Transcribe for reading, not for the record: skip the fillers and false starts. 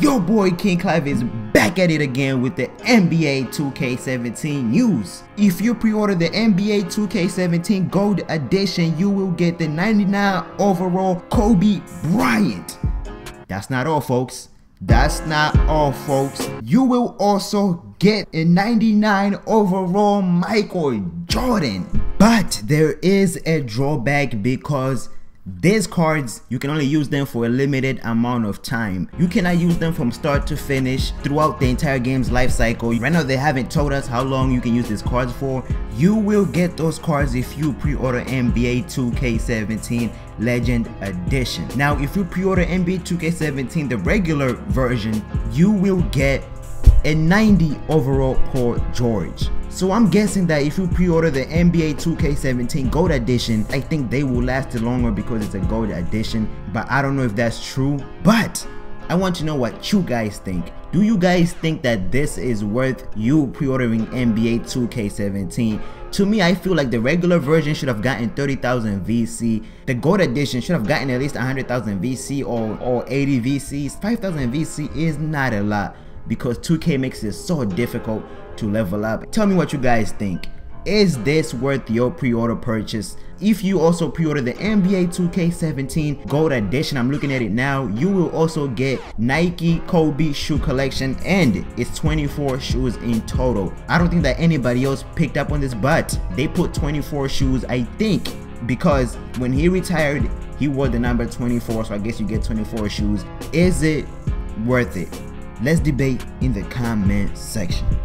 Your boy King Clive is back at it again with the NBA 2K17 news. If you pre-order the NBA 2K17 Gold Edition, you will get the 99 overall Kobe Bryant. That's not all, folks. That's not all, folks. You will also get a 99 overall Michael Jordan. But there is a drawback because these cards, you can only use them for a limited amount of time. You cannot use them from start to finish throughout the entire game's life cycle. Right now they haven't told us how long you can use these cards for. You will get those cards if you pre-order NBA 2K17 Legend Edition. Now if you pre-order NBA 2K17 the regular version, you will get a 90 overall Paul George. So I'm guessing that if you pre-order the NBA 2K17 Gold Edition, I think they will last longer because it's a Gold Edition, but I don't know if that's true. But I want to know what you guys think. Do you guys think that this is worth you pre-ordering NBA 2K17? To me, I feel like the regular version should have gotten 30,000 VC. The Gold Edition should have gotten at least 100,000 VC or 80 VCs. 5,000 VC is not a lot, because 2K makes it so difficult to level up. Tell me what you guys think. Is this worth your pre-order purchase? If you also pre-order the NBA 2K17 Gold Edition, I'm looking at it now, you will also get Nike Kobe shoe collection, and it's 24 shoes in total. I don't think that anybody else picked up on this, but they put 24 shoes, I think, because when he retired, he wore the number 24, so I guess you get 24 shoes. Is it worth it? Let's debate in the comment section.